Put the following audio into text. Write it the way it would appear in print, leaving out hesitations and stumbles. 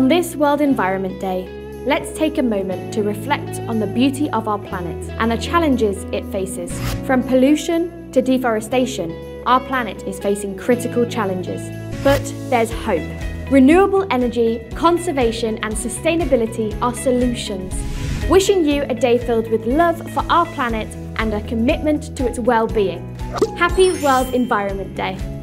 On this World Environment Day, let's take a moment to reflect on the beauty of our planet and the challenges it faces. From pollution to deforestation, our planet is facing critical challenges. But there's hope. Renewable energy, conservation and sustainability are solutions. Wishing you a day filled with love for our planet and a commitment to its well-being. Happy World Environment Day.